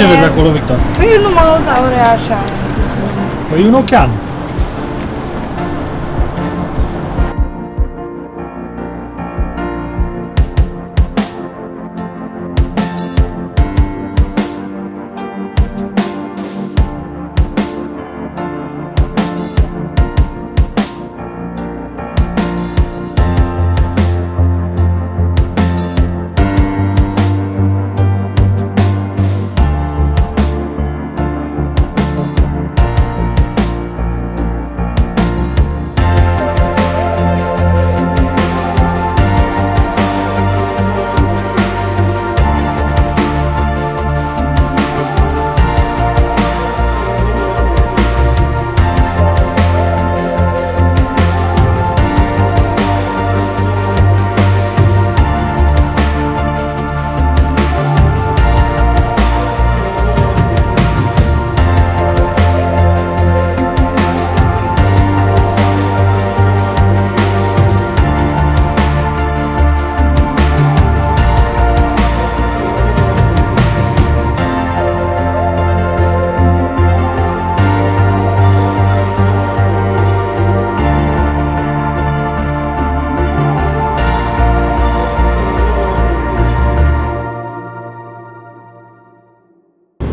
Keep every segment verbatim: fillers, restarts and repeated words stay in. Ce vezi acolo, Victor? Păi eu nu mă laudare așa. Păi e un ocean.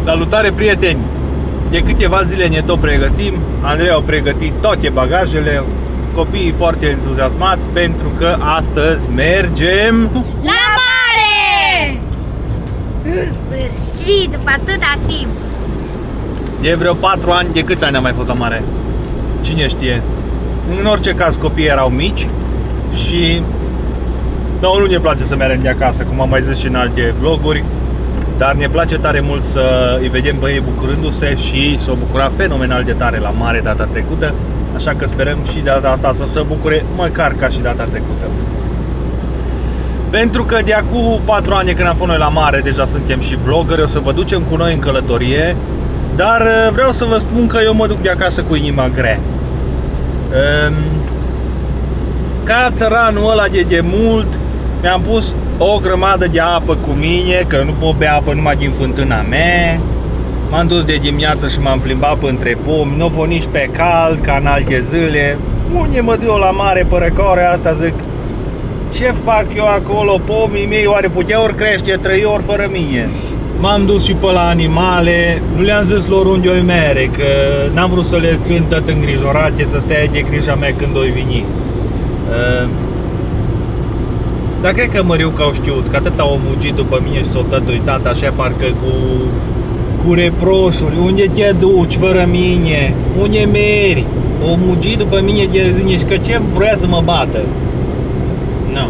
Salutare, prieteni! De câteva zile ne tot pregătim. Andrei a pregătit toate bagajele, copiii foarte entuziasmați pentru că astăzi mergem la mare! În sfârșit, după atâta timp! De vreo patru ani, de câți ani am mai fost la mare? Cine știe? În orice caz, copiii erau mici și nouă nu ne place să mergem de acasă, cum am mai zis și în alte vloguri. Dar ne place tare mult să îi vedem pe ei bucurându-se și s-au bucurat fenomenal de tare la mare data trecută. Așa că sperăm și data asta să se bucure măcar ca și data trecută. Pentru că de acum patru ani când am fost noi la mare, deja suntem și vloggeri, o să vă ducem cu noi în călătorie. Dar vreau să vă spun că eu mă duc de acasă cu inima grea. Ca țăranul ăla de demult, mi-am pus o grămadă de apă cu mine, că nu pot bea apă numai din fântâna mea. M-am dus de dimineață și m-am plimbat pe între pomi, n-o fost nici pe cald ca în alte zile. Unde mă duc eu la mare pără că ore asta zic, ce fac eu acolo, pomii mei oare puteau ori crește, trăi ori fără mine. M-am dus și pe la animale, nu le-am zis lor unde oi mere, că n-am vrut să le țin tot îngrijorate, să stea de grija mea când oi vini. Uh, Dar cred că Măriuca au știut, că atât au mugit după mine și s-au tot uitat așa parcă cu, cu reproșuri. Unde te duci fără mine? Unde meri? Au mugit după mine de zine și că ce vrea să mă bată. Nu. No.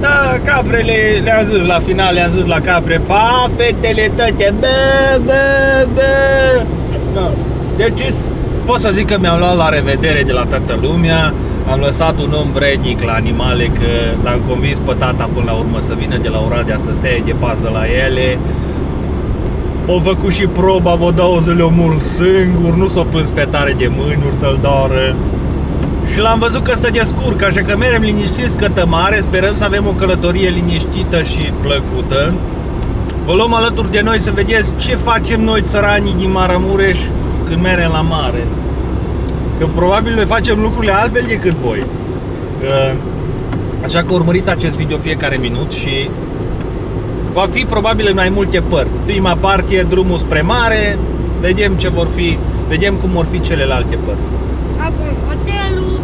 Da, caprele le-am zis la final, le-am zis la capre, pa, fetele tăte, bă, bă, bă. No. Deci pot să zic că mi-am luat la revedere de la toată lumea. Am lăsat un om vrednic la animale, că l-am convins pe tata până la urmă să vină de la Oradea să stea de pază la ele. O făcut și proba, vă dau zile omul singur, nu s-o plâns pe tare de mâinuri să-l doară. Și l-am văzut că se descurcă, așa că merem liniștiți către mare, sperăm să avem o călătorie liniștită și plăcută. Vă luăm alături de noi să vedeți ce facem noi țăranii din Maramureș când merem la mare. Că probabil noi facem lucrurile altfel decât voi. Așa că urmăriți acest video fiecare minut și va fi probabil în mai multe părți. Prima parte e drumul spre mare, vedem ce vor fi, vedem cum vor fi celelalte părți. Apoi hotelul.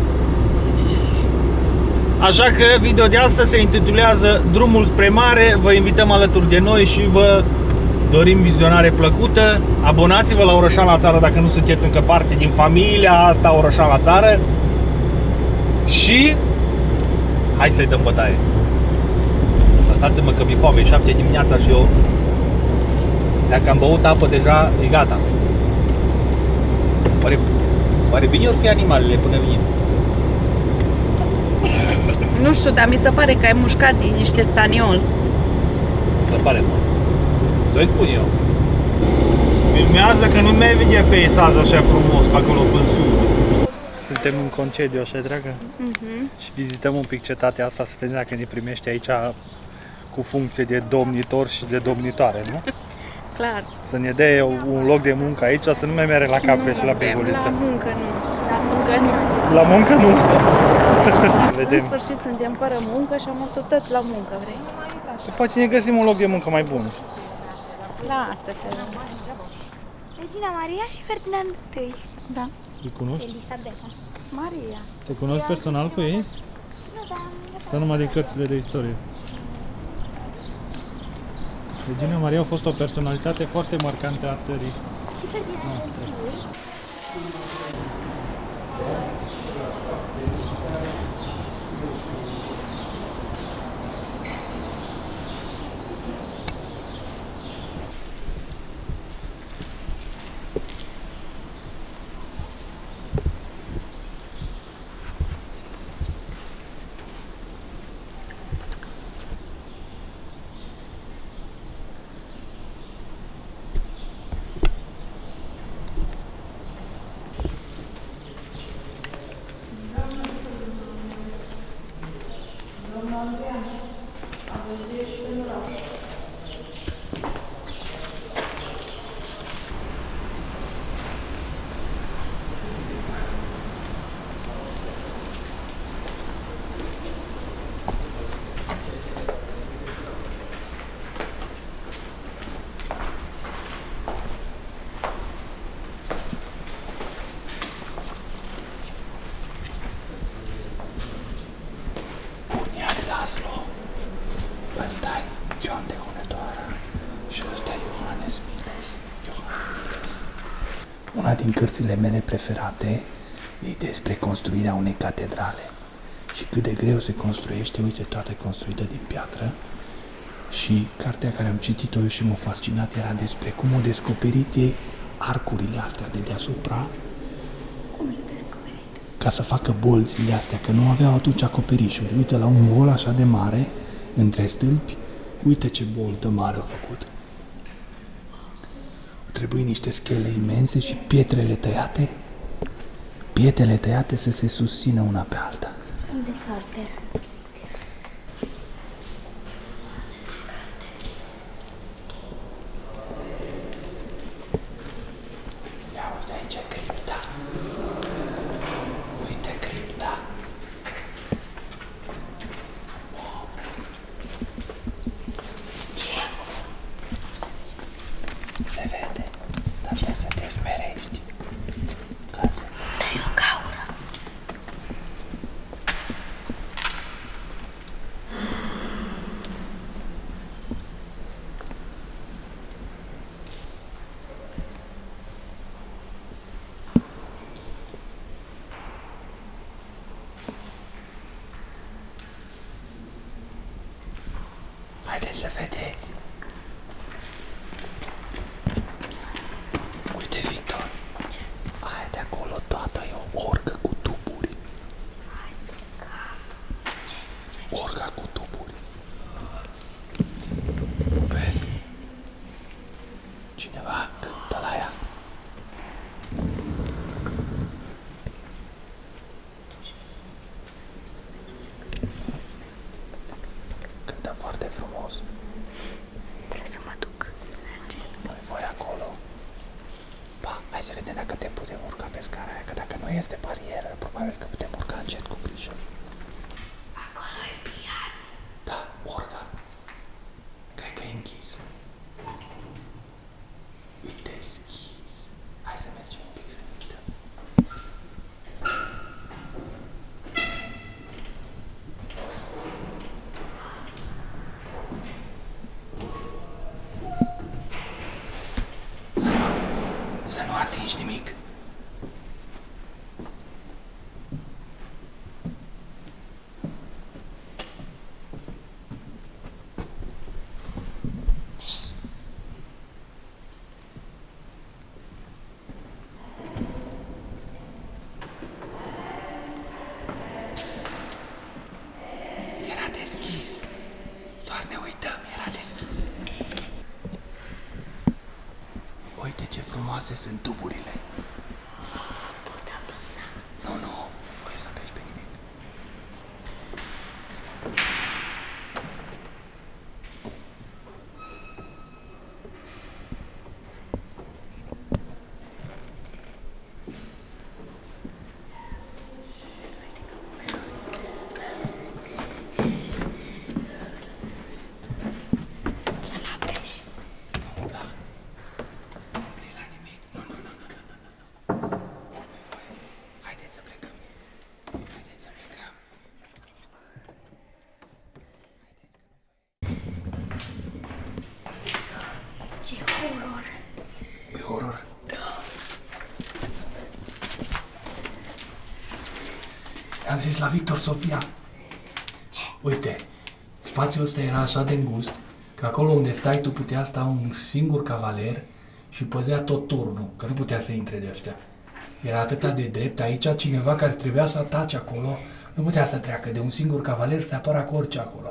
Așa că video de astăzi se intitulează Drumul spre mare. Vă invităm alături de noi și vă dorim vizionare plăcută. Abonați-vă la Orășan la Țară dacă nu sunteți încă parte din familia asta Orășan la Țară. Și hai să-i dăm bătaie. Lăsați-mă că mi-e foame, e șapte dimineața și eu dacă am băut apă deja e gata. Oare, oare bine ori fi animalele până vin? Nu știu, dar mi se pare că ai mușcat din niște staniol. Se pare, mă. Să-i spun eu. Filmează că nu mai vede peisajul așa frumos pe acolo în sud. Suntem în concediu, așa dragă? Uh-huh. Și vizităm un pic cetatea asta să vedem dacă ne primește aici cu funcție de domnitor și de domnitoare, nu? Clar. Să ne dea un loc de muncă aici, să nu mai merg la capre și la beiguliță. La muncă nu. La muncă nu. La muncă nu. Vedem. În sfârșit suntem fără muncă și am optat la muncă, vrei? Și poate ne găsim un loc de muncă mai bun. Lasă-te. Regina Maria și Ferdinand I. Da. Îi cunoști? Elisabeta. Maria. Te cunoști personal cu ei? Nu, da. Sau numai din cărțile de istorie? Regina Maria a fost o personalitate foarte marcantă a țării noastre. Din cărțile mele preferate e despre construirea unei catedrale și cât de greu se construiește, uite, toată construită din piatră. Și cartea care am citit-o și m-a fascinat era despre cum au descoperit ei arcurile astea de deasupra. Cum le-au descoperit? Ca să facă bolțile astea, că nu aveau atunci acoperișuri. Uite, la un gol așa de mare, între stâlpi, uite ce boltă mare au făcut. Trebuie niște schele imense și pietrele tăiate, pietrele tăiate să se susțină una pe alta. De carte. Ia uite aici cripta. Uite cripta. Haideți să vedeți! Uite, Victor! Aia de acolo toată e o orgă cu tuburi! Orga cu tuburi! Vezi? Cineva cântă la ea! Să vedem dacă te putem urca pe scara aia, că dacă nu este barieră, probabil că putem urca încet cu grijă. Acolo e pian. Da, orga. Cred că e închis. E deschis. Hai să mergem un pic să ne uităm. Nimic. Era deschis. Doar ne uităm, era deschis. Uite ce frumoase sunt tuburile. Nu, nu, nu voi să pești pe nimic. am zis la Victor, Sofia. Ce? Uite, spațiul ăsta era așa de îngust că acolo unde stai tu putea sta un singur cavaler și păzea tot turnul, că nu putea să intre de ăștia. Era atâta de drept aici, cineva care trebuia să atace acolo nu putea să treacă, de un singur cavaler se apăra cu orice acolo.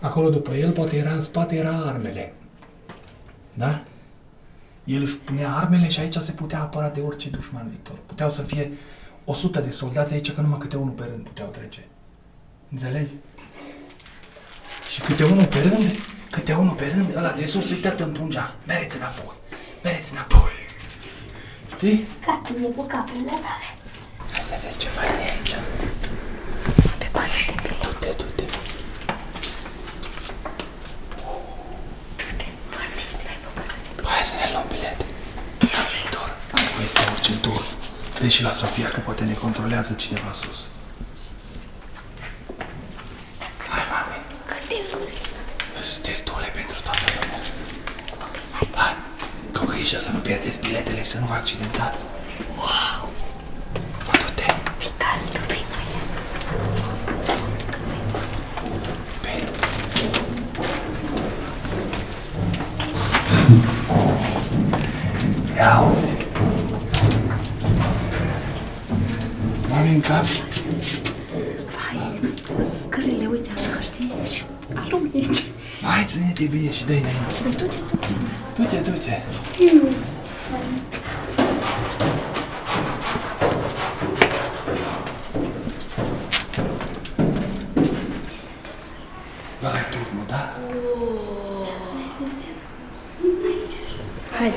Acolo după el, poate era în spate, era armele. Da? El își punea armele și aici se putea apăra de orice dușman, Victor. Puteau să fie o sută de soldați aici, că numai câte unul pe rând puteau trece. Înțelegi? Și câte unul pe rând, câte unul pe rând, ăla de sus se tărtă în pungea. Mereți înapoi, mereți înapoi. Știi? Capul e cu capul la tare. Hai să vezi ce fain e aici. Pe bază de bine. Du-te, du-te. Du-te, oamenii, stai pe bază de bine. Hai să ne luăm bilete. La Victor, nu este orice tur. Deci și la Sofia, că poate ne controlează cineva sus. Hai, mami. Cât de râs. Sunt destule pentru toată lumea. Hai. Cu grijă să nu pierdeți biletele, să nu vă accidentați. Wow! Du-te! Vital, tu vei mâine. Bine. Ia auzi. Mami, în cap? Vai, scările, uite așa, știi? Și alunece. Hai, ține-te bine și dă-i înainte. Du-te, du-te. Du-te, du-te. Ăla-i turnul, da? Haide.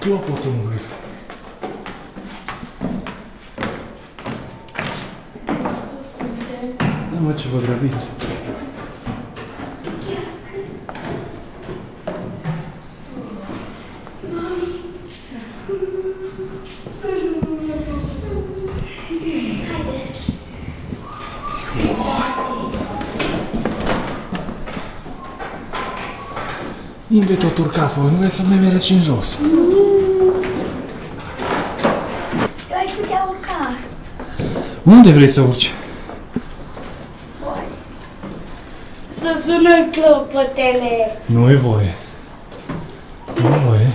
Clopotul în vârf. Da, mă, ce vă grăbiți. Unde tot urcați, mă? Nu vreți să mai mereți și în jos? Unde vrei să urci? Voi. Să sună clopotele. Nu-i voie. Nu-i voie.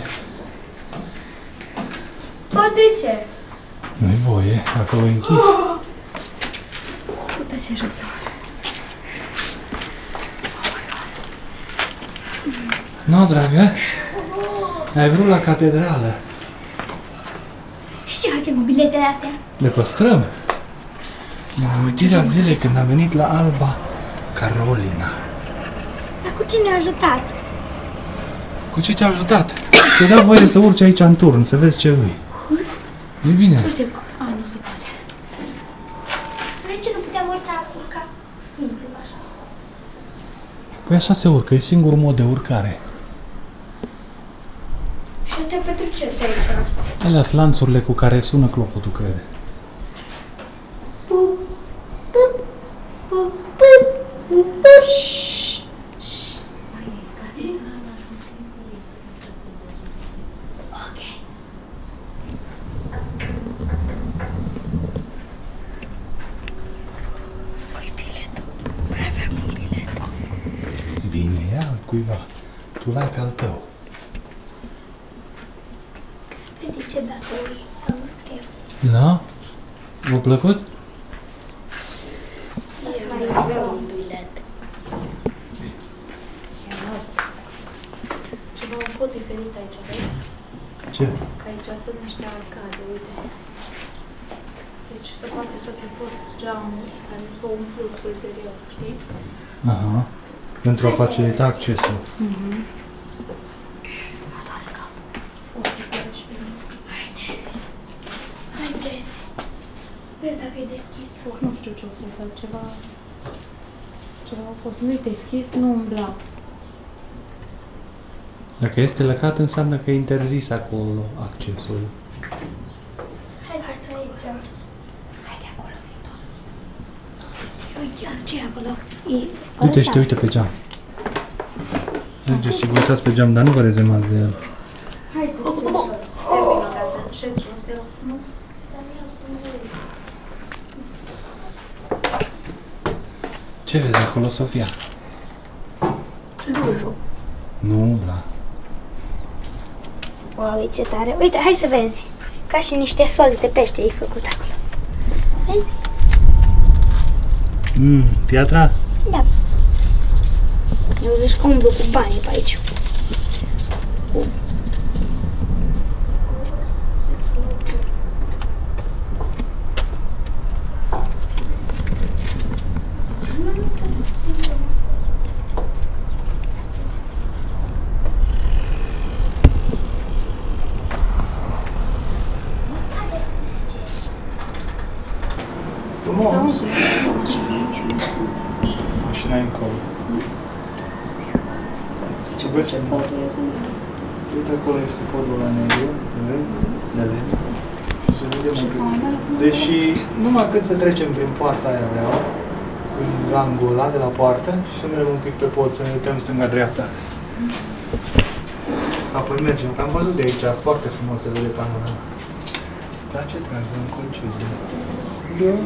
Ba de ce? Nu-i voie, acolo e închis. Oh! Uite-și jos. Nu, dragă? Oh! Ai vrut la catedrală. Și ce facem cu biletele astea? Le păstrăm. În următoarea zile, când am venit la Alba Carolina. Dar cu cine a ajutat? Cu ce te-a ajutat? Te-a dat voie să urci aici în turn, să vezi ce îi. E bine. Uite, a, nu se poate. De ce nu puteam urca, urca simplu, așa? Păi așa se urcă, e singurul mod de urcare. Și astea pentru ce sunt aici? Alea sunt lanțurile cu care sună clopotul, crede. V-a plăcut? Eu mai vreau un bilet. Ceva un pot diferit aici, vezi? Ce? Că aici sunt niște arcade, uite. Deci se poate să fi fost geamuri care s-au umplut ulterior, știi? Aha. pentru a facilita accesul. Mm-hmm. Nu știu ce-o făcut, ceva... Ceva a fost. Nu-i deschis, nu umbla. Dacă este lăcat, înseamnă că e interzis acolo accesul. Haide să mergem. Haide acolo, Victor. Uite, ce-i acolo? Uite, știi, uite pe geam. Mergeți și vă uitați pe geam, dar nu vă rezemați de el. Haide să mergem jos. Ce jos, te rog frumos. Dar vreau să mergem. Ce vezi acolo, Sofia? Clujul. Nu umbla. Wow, ce tare. Uite, hai să vezi. Ca și niște solzi de pește ai făcut acolo. Vezi? Mm, piatra? Da. Nu zici că umblu cu banii pe aici. Cu... Când să trecem prin poarta aia vreau, în rangul ăla de la poartă și să mergem un pic pe pod, să ne uităm stânga-dreapta. Apoi mergem, că am văzut de aici, foarte frumos se vede panorama. Dar ce trebuie, în colciuze. Eu,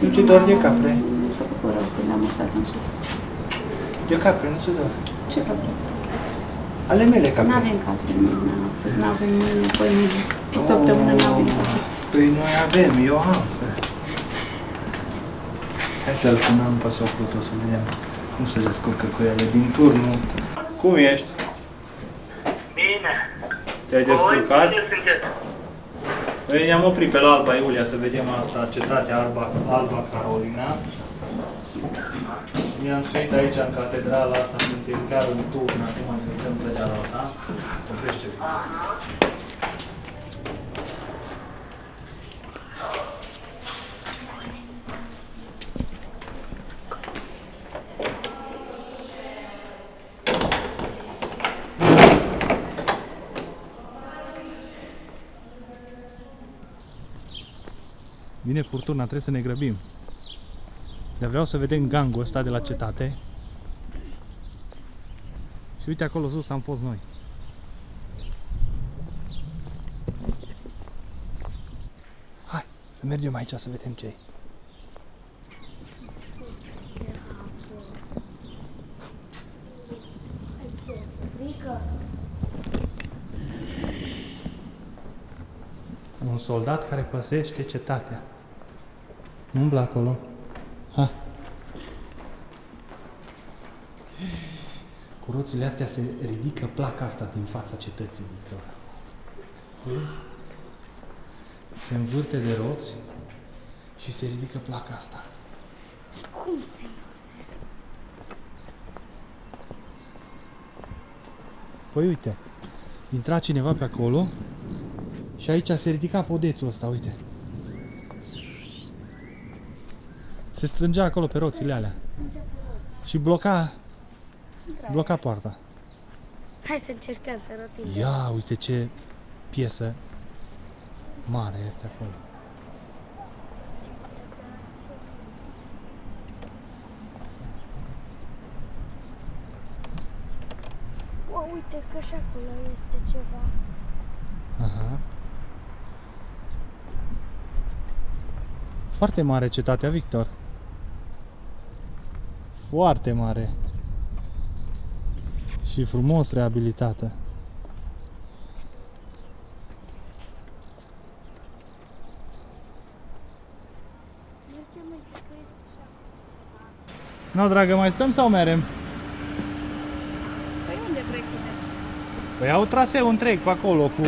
nu ce doar de capre. Nu s-a făcut rău când am urcat în sus. De capre, nu se doar. Ce capre? Ale mele capre. N-avem capre, n-am astăzi, n-avem mâine, poi mâine. O săptămână n-avem capre. Păi noi avem, eu am. Hai să-l punăm pe sofrutul, să vedem cum se descurcă cu ele din turnul. Cum ești? Bine. Te-ai descurcat? Bine, ne-am oprit pe la Alba Iulia să vedem asta, cetatea Alba, Alba Carolina. Ne-am suit aici în catedrala asta, suntem chiar în turn, acum ne uităm pe dealata. Oprește. Vine furtuna, trebuie să ne grăbim. Dar vreau să vedem gangul ăsta de la cetate. Și uite acolo sus am fost noi. Hai, să mergem aici să vedem ce-i. Un soldat care păzește cetatea. Nu umbla acolo. Ha. Cu roțile astea se ridică placa asta din fața cetății, Victor. Vezi? Se învârte de roți și se ridică placa asta. Cum se? Păi uite, intra cineva pe acolo și aici se ridica podețul ăsta, uite. Se strângea acolo pe roțile alea și bloca, bloca poarta. Hai să încercăm să rotim. Ia, uite ce piesă mare este acolo. O, uite că și acolo este ceva. Aha. Foarte mare cetatea, Victor. Foarte mare și frumos reabilitată. Nu, dragă, mai stăm sau merem? Păi unde vrei să mergi? Păi au traseu întreg pe acolo, cu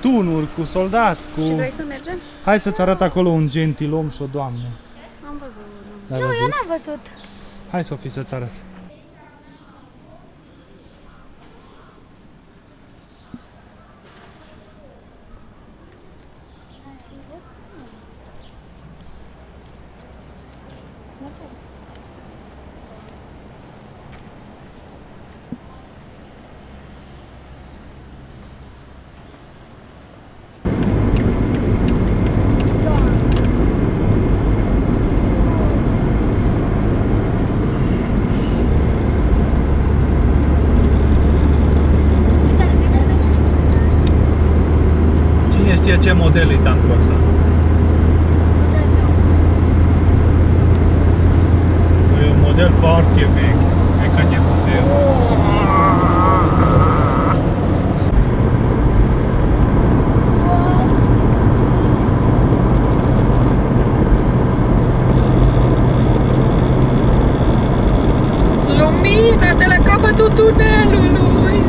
tunuri, cu soldați, cu... Și vrei să mergem? Hai să-ți arăt acolo un gentilom și o doamnă. Am văzut. Nu, eu n-am văzut. Hai, Sofie, să-ți arăt. știe ce model e tancul ăsta. Da, e un model foarte vechi. E ca de muzeu. Lumina de la capătul tunelului.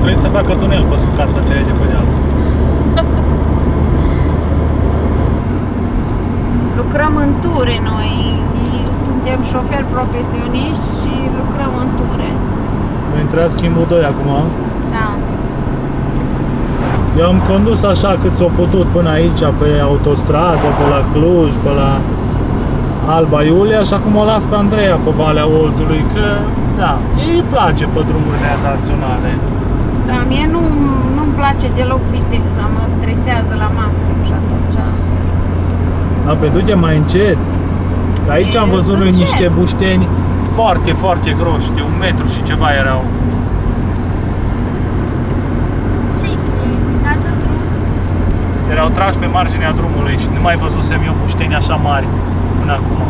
Trebuie să facă tunel pe sub casa aceea de pe dealul. Lucrăm în ture noi, suntem șoferi profesioniști și lucrăm în ture. Am intrat schimbul doi acum. Da. Eu am condus așa cât s-o putut până aici, pe autostradă, pe la Cluj, pe la Alba Iulia și acum o las pe Andreea pe Valea Oltului, că da, ei îi place pe drumurile naționale. Da, mie nu, nu-mi place deloc viteza, mă stresează la maxim și atunci. A, pe du-te mai încet. Aici e, am văzut noi niște bușteni foarte, foarte groși, de un metru și ceva erau. Ce-i? Erau trași pe marginea drumului și nu mai văzusem eu bușteni așa mari până acum.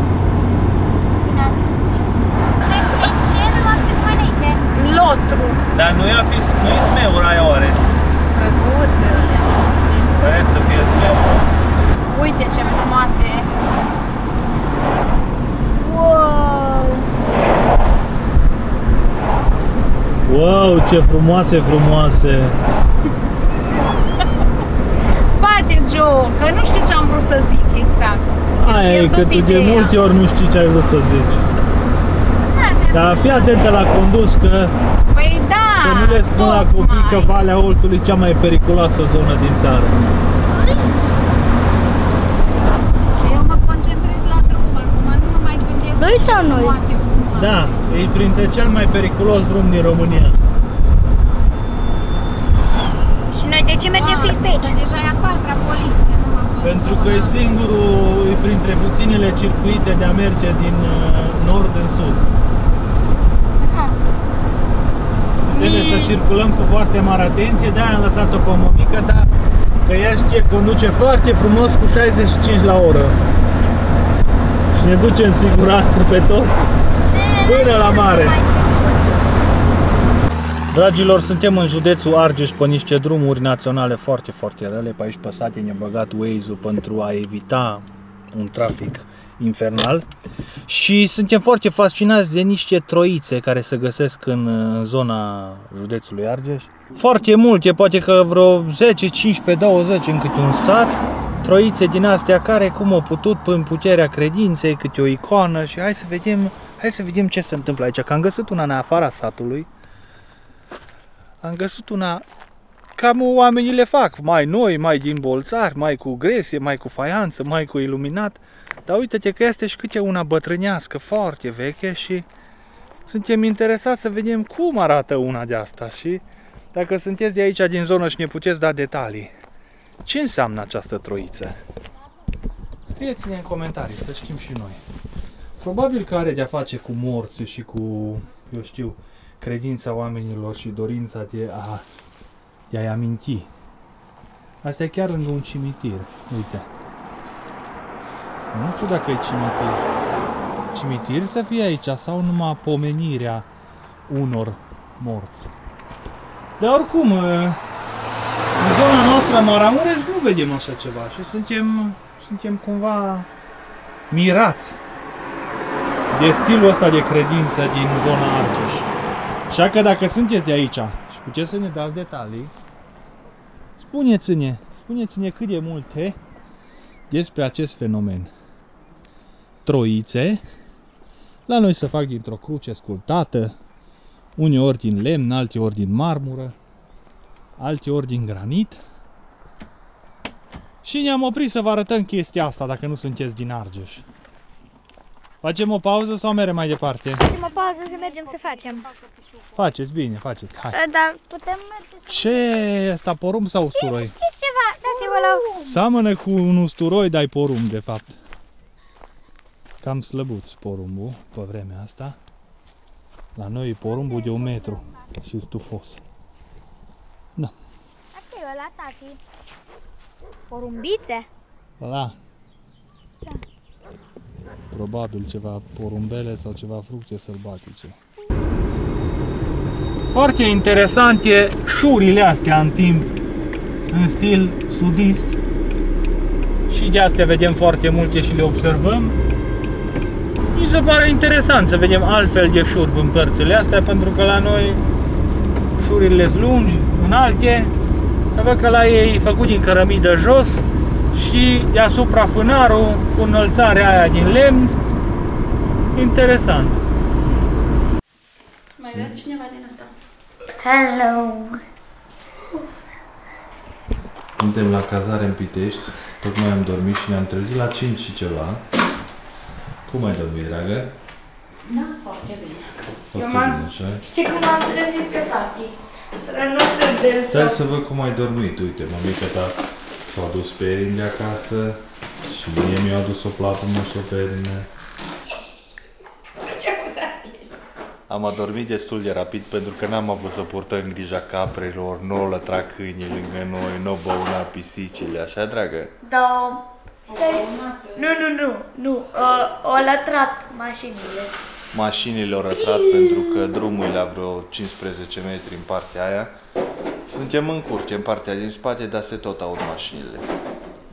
Peste cerul ar fi părinte. Lotru. Dar nu i-a fi, nu-i smeura aia oare? Sprăbuță, le-am fost smeura. Păi să fie smeura. Uite ce frumoase! Wow! Wow, ce frumoase, frumoase! Bateți joc, că nu știu ce am vrut să zic exact. Aia e, că tu de multe ori nu știi ce ai vrut să zici. Dar fii atentă la condus, că păi da, să nu le spun la copii că Valea Oltului e cea mai periculoasă zonă din țară. Noi sau noi? Da, e printre cel mai periculos drum din România. Și noi de ce mergem fix pe aici? Deja e a patra poliție. Pentru că e singurul, e printre puținele circuite de a merge din nord în sud. Trebuie să circulăm cu foarte mare atenție, de aia am lăsat-o pe mămică, dar că ea știe, conduce foarte frumos cu șaizeci și cinci la oră. Ne duce în siguranță pe toți până la mare. Dragilor, suntem în județul Argeș pe niște drumuri naționale foarte, foarte rele. Pe aici pe sate ne-a băgat Waze-ul pentru a evita un trafic infernal. Și suntem foarte fascinați de niște troițe care se găsesc în, în zona județului Argeș. Foarte multe, poate că vreo zece, cincisprezece, douăzeci în câte un sat. Troițe din astea care cum au putut prin puterea credinței, câte o icoană și hai să vedem, hai să vedem ce se întâmplă aici. Că am găsit una în afara satului. Am găsit una cam oamenii le fac, mai noi, mai din bolțar, mai cu gresie, mai cu faianță, mai cu iluminat. Dar uite-te că este și câte una bătrânească, foarte veche și suntem interesați să vedem cum arată una de asta și dacă sunteți de aici din zonă și ne puteți da detalii. Ce înseamnă această troiță? Scrieți-ne în comentarii, să știm și noi. Probabil că are de-a face cu morții și cu, eu știu, credința oamenilor și dorința de a, de a-i aminti. Asta e chiar lângă un cimitir, uite. Nu știu dacă e cimitir. Cimitir să fie aici sau numai pomenirea unor morți. Dar oricum, în zona noastră, Maramureș, nu vedem așa ceva și suntem, suntem cumva mirați de stilul ăsta de credință din zona Argeș. Așa că dacă sunteți de aici și puteți să ne dați detalii, spuneți-ne, spuneți-ne cât de multe despre acest fenomen. Troițe, la noi se fac dintr-o cruce sculptată, uneori din lemn, alteori din marmură, alte ori din granit. Și ne-am oprit să vă arătăm chestia asta, dacă nu sunteți din Argeș. Facem o pauză sau mergem mai departe? Facem o pauză să mergem să facem. Faceți bine, faceți, hai. Dar putem merge. Ce? Asta porumb sau usturoi? Scris ceva, dați-vă la... Seamănă cu un usturoi, dar e porumb, de fapt. Cam slăbuț porumbul, pe vremea asta. La noi e porumbul de un metru și stufos. Da. Asta e ăla, tati. Porumbițe? Da. Da. Probabil ceva porumbele sau ceva fructe sălbatice. Foarte interesant e șurile astea în timp, în stil sudist. Și de astea vedem foarte multe și le observăm. Mi se pare interesant să vedem altfel de șurb în părțile astea, pentru că la noi șurile sunt lungi, înalte, să văd că la ei e făcut din cărămidă jos și deasupra fânarul cu înălțarea aia din lemn. Interesant. Mai vrea cineva din asta? Hello! Suntem la cazare în Pitești, tocmai am dormit și ne-am trezit la cinci și ceva. Cum ai dormit, dragă? Da, foarte bine. Foarte Eu bine, așa? Știi cum am trezit pe tati? Stai să văd cum ai dormit. Uite, mămica ta și-a adus perini de acasă și mie mi-a adus o plapumă și o perine. Am adormit destul de rapid pentru că n-am avut să purtăm grija caprelor, n-o lătra câinii lângă noi, n-o băuna pisicile, așa, dragă? Da. Nu, nu, nu, nu. O, o lătrat mașinile. Mașinile au rătrat pentru că drumul e la vreo cincisprezece metri în partea aia. Suntem în curte, în partea din spate, dar se tot aud mașinile.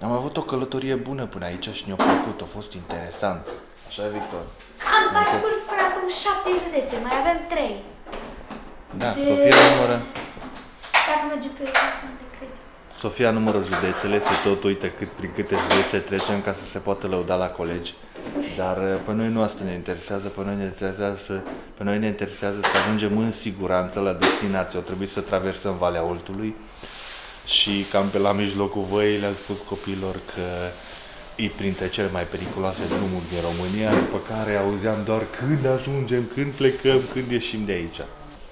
Am avut o călătorie bună până aici și ne-a plăcut, a fost interesant. Așa e, Victor? Am parcurs până acum șapte județe, mai avem trei. Da, de... Sofia numără... Dacă merge pe Sofia numără județele, se tot uită cât, prin câte județe trecem ca să se poată lăuda la colegi. Dar pe noi nu asta ne interesează, pe noi ne interesează să, pe noi ne interesează să ajungem în siguranță la destinație. O trebuie să traversăm Valea Oltului și cam pe la mijlocul văii le-am spus copiilor că e printre cele mai periculoase drumuri din România, după care auzeam doar când ajungem, când plecăm, când ieșim de aici.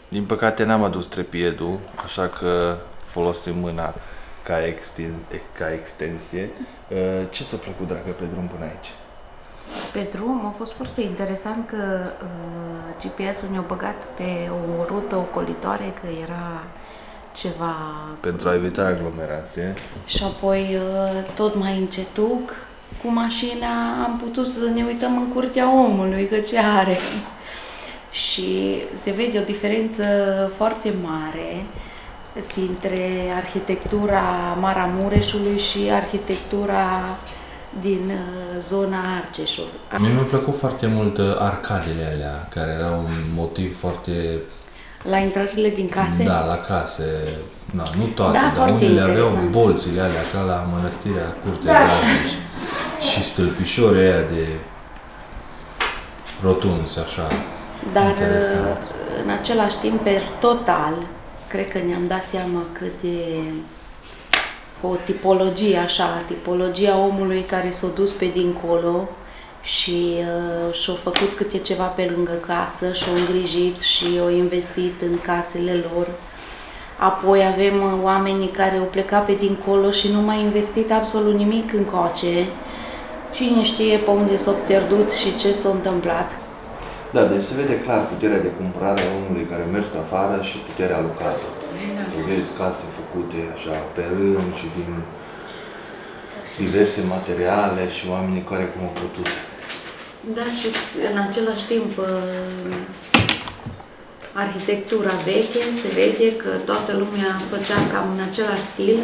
Din păcate n-am adus trepiedul, așa că folosim mâna ca, extin, ca extensie. Ce ți-a plăcut, dragă, pe drum până aici? Pe drum a fost foarte interesant că uh, G P S-ul ne-a băgat pe o rută ocolitoare, că era ceva... Pentru a evita aglomerație. Și apoi uh, tot mai încetuc, cu mașina am putut să ne uităm în curtea omului, că ce are. Și se vede o diferență foarte mare dintre arhitectura Maramureșului și arhitectura din zona Argeșului. Mie mi-a plăcut foarte mult arcadele alea, care erau un motiv foarte... La intrările din case? Da, la case. Da, nu toate, da, dar unele interesant. Aveau bolțile alea, ca la mănăstirea curtei de Argeș. Și stâlpișorii aia de rotunzi, așa. Dar, interesant. În același timp, pe total, cred că ne-am dat seama cât de... o tipologie așa, tipologia omului care s-a dus pe dincolo și uh, și-a făcut câte ceva pe lângă casă, și-a îngrijit și o investit în casele lor. Apoi avem uh, oamenii care au plecat pe dincolo și nu mai investit absolut nimic în coace. Cine știe pe unde s-a pierdut și ce s-a întâmplat. Da, deci se vede clar puterea de cumpărare a omului care merge afară și puterea lucrată. Tu vezi case făcute așa pe rând și din diverse materiale și oamenii care cum au putut. Da, și în același timp arhitectura veche se vede că toată lumea făcea cam în același stil.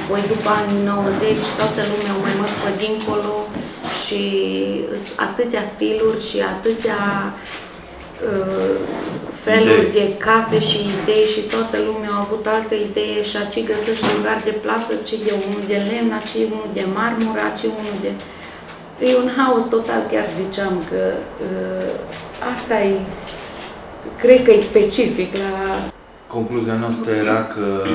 Apoi după anii nouăzeci toată lumea mai mers pe dincolo și atâtea stiluri și atâtea uh, feluri idei. De case și idei și toată lumea a avut altă idee și aici găsești lugar de plasă, ci de unul de lemn, ci unul de marmură, ci unul de... E un haos total, chiar ziceam că uh, asta e, cred că e specific la... Concluzia noastră era că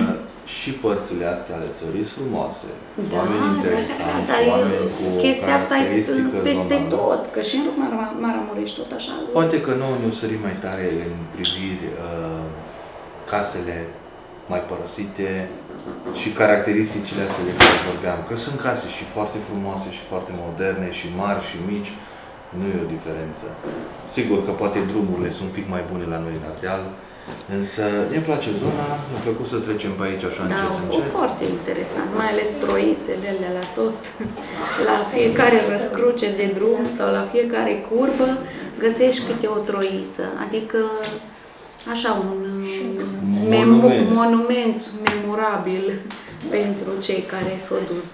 și părțile astea ale țării sunt frumoase, da, oameni interesanți, da, da, oameni cu chestia o caracteristică asta e peste zonală. Tot, că și în Maramureș tot așa. Poate că nouă ne-o sări mai tare în priviri uh, casele mai părăsite și caracteristicile astea de care vorbeam, că sunt case și foarte frumoase și foarte moderne și mari și mici, Nu e o diferență. Sigur că poate drumurile sunt un pic mai bune la noi în Ardeal, însă ne place zona, ne-a plăcut să trecem pe aici așa da, încet, încet. Da, a fost foarte interesant, mai ales troițele alea la tot. La fiecare răscruce de drum sau la fiecare curbă găsești câte o troiță, adică așa un monument, monument memorabil pentru cei care s-au dus.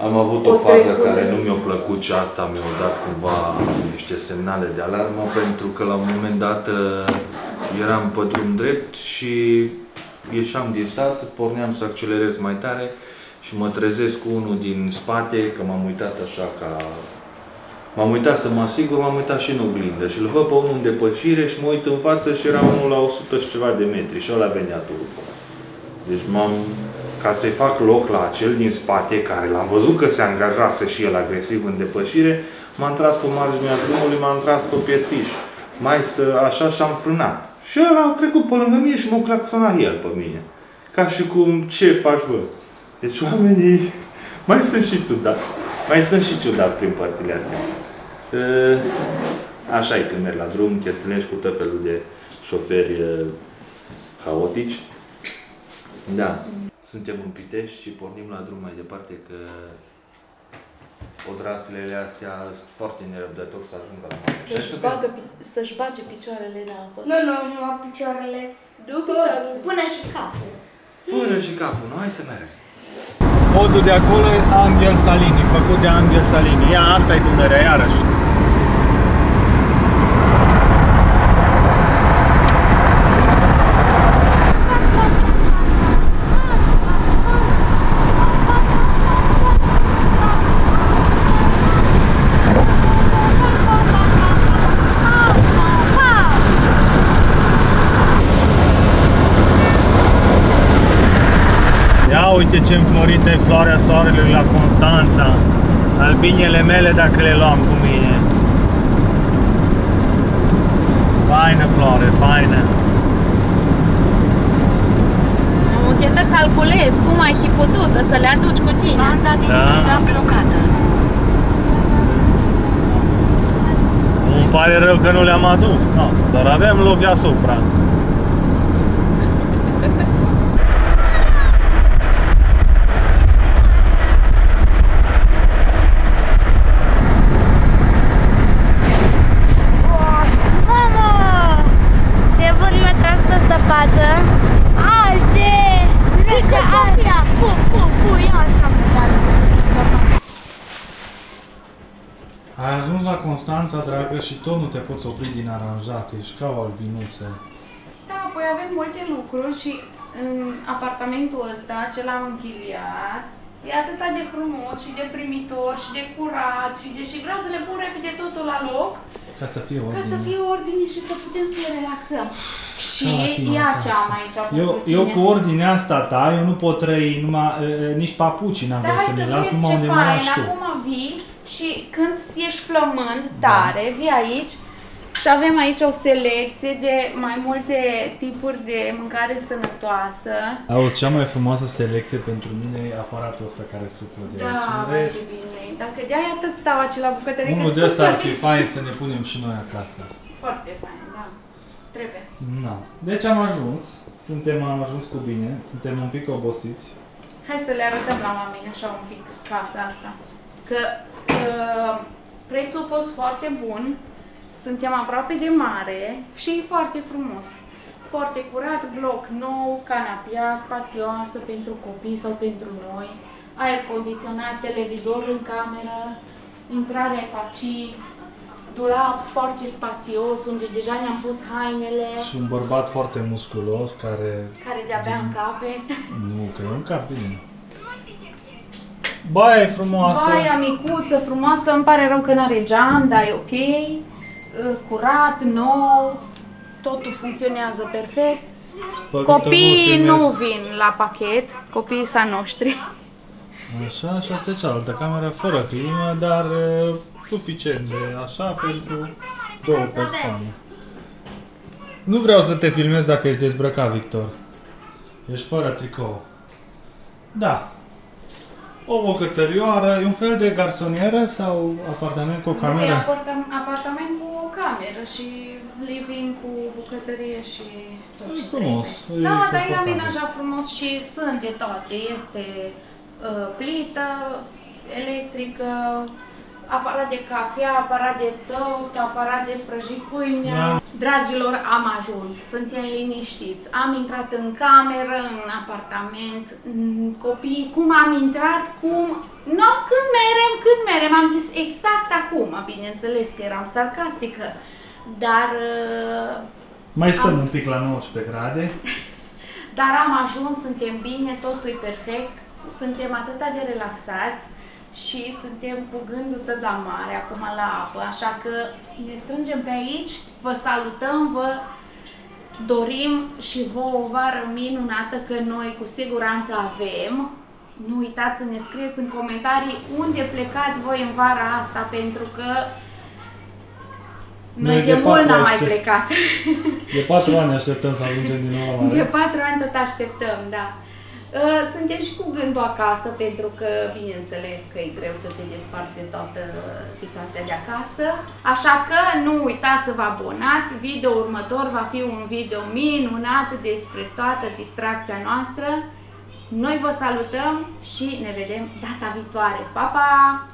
Am avut o fază care nu mi-a plăcut și asta mi-a dat cumva niște semnale de alarmă, pentru că la un moment dat eram pe drum drept și ieșeam din sat, porneam să accelerez mai tare și mă trezesc cu unul din spate, că m-am uitat așa ca... M-am uitat să mă asigur, m-am uitat și în oglindă și îl văd pe unul în depășire și mă uit în față și era unul la o sută și ceva de metri și ăla venea tot. Deci m-am... ca să-i fac loc la acel din spate, care l-am văzut că se angajase și el agresiv în depășire, m-am tras pe marginea drumului, m-am tras pe pietriș. Mai să așa și-am frânat. Și el a trecut pe lângă mine și m-a claxonat el pe mine. Ca și cum, ce faci, bă? Deci oamenii mai sunt și ciudați. Mai sunt și ciudați prin părțile astea. Așa e când merg la drum, te întâlnești cu tot felul de șoferi haotici. Da. Suntem în Pitești și pornim la drum mai departe, că odraslele astea sunt foarte nerăbdători să ajungă la Maramureș. Să-și să bage picioarele în apă. Nu, nu, numai picioarele. După, picioarele. Până și capul. Până și capul, nu? Hai să mergem. Podul de acolo e Anghel Saligny, făcut de Anghel Saligny. Ia, asta e Dunărea, iarăși. Uite ce înflorită e floarea soarelui la Constanța. Albinele mele, dacă le luam cu mine. Faină floare, faină. Mucheta, calculez cum ai fi putut să le aduci cu tine. Banda din stânga blocată. Îmi pare rău că nu le-am adus, no, dar avem loc deasupra. Dragă, și tot nu te poți opri din aranjat, ești ca o albinuță. Da, păi avem multe lucruri și în apartamentul ăsta, ce l-am închiriat, e atât de frumos și de primitor și de curat și de... și vreau să le pun repede totul la loc. Ca să fie ordine. Ca să fie ordine și să putem să ne relaxăm. Și ia ce am aici eu, eu cu ordinea asta ta, eu nu pot trăi numai, nici papuci n-am vrea să le las, numai unde mă lași tu. Acum vii. Și când ești flămând tare, da, vii aici și avem aici o selecție de mai multe tipuri de mâncare sănătoasă. Auzi, cea mai frumoasă selecție pentru mine e aparatul ăsta care suflă de aici. Da, mai bine. Dacă de-aia tot stau aici la bucătărie, unul de ăsta ar fi fain să ne punem și noi acasă. Foarte fain, da. Trebuie. Da. Deci am ajuns. Suntem, am ajuns cu bine. Suntem un pic obosiți. Hai să le arătăm la mamei așa un pic casa asta. Că uh, prețul a fost foarte bun, suntem aproape de mare și e foarte frumos. Foarte curat, bloc nou, canapia spațioasă pentru copii sau pentru noi, aer condiționat, televizor în cameră, intrarea e pacii, dulap foarte spațios, unde deja ne-am pus hainele. Și un bărbat foarte musculos care... Care de-abia din... încape. Nu, că eu încap bine. Baia e frumoasă. Baia micuță, frumoasă, îmi pare rău că n-are geam, dar e ok. Curat, nou, totul funcționează perfect. Copiii nu vin la pachet, copiii s-a noștri. Așa, și asta e cealaltă cameră, fără climă, dar suficient de așa pentru două persoane. Nu vreau să te filmez dacă ești dezbrăcat, Victor. Ești fără tricou. Da. o bucătărioară, e un fel de garsonieră sau apartament cu o cameră? E apartam apartament cu o cameră și living cu bucătărie și tot ce e frumos. E da, dar e amenajat frumos și sunt de toate. Este uh, plită, electrică, aparat de cafea, aparat de toast, aparat de prăjit pâinea. Da. Dragilor, am ajuns, suntem liniștiți, am intrat în cameră, în apartament, copiii, cum am intrat, cum... No, când merem, când merem, am zis exact acum, bineînțeles că eram sarcastică, dar... Mai stăm am... un pic la nouăsprezece grade. Dar am ajuns, suntem bine, totul e perfect, suntem atâta de relaxați. Și suntem cu gândul tot la mare, acum la apă, așa că ne strângem pe aici, vă salutăm, vă dorim și vouă o vară minunată, că noi cu siguranță avem. Nu uitați să ne scrieți în comentarii unde plecați voi în vara asta, pentru că noi, noi de, de mult n-am mai plecat. De patru ani așteptăm să ajungem din nou la mare. De patru ani tot așteptăm, da. Suntem și cu gândul acasă, pentru că, bineînțeles, că e greu să te desparți de toată situația de acasă. Așa că nu uitați să vă abonați. Video următor va fi un video minunat despre toată distracția noastră. Noi vă salutăm și ne vedem data viitoare. Pa, pa!